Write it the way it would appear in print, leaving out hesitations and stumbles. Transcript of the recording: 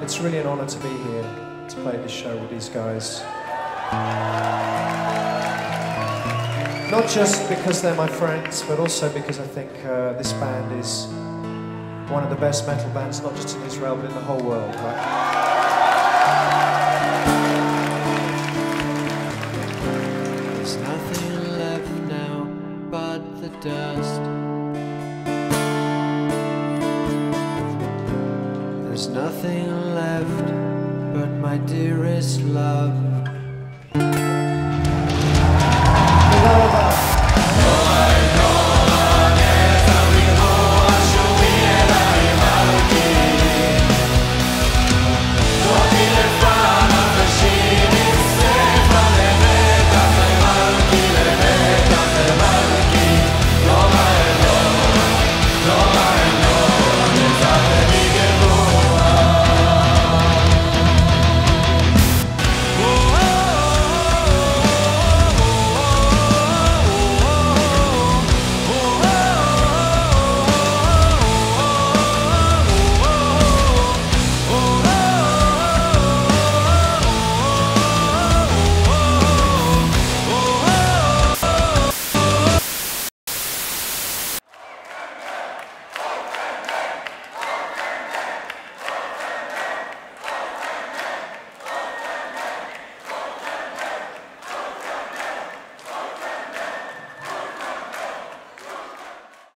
It's really an honour to be here, to play this show with these guys. Not just because they're my friends, but also because I think this band is one of the best metal bands, not just in Israel, but in the whole world. There's nothing left now but the dust. There's nothing left but my dearest love.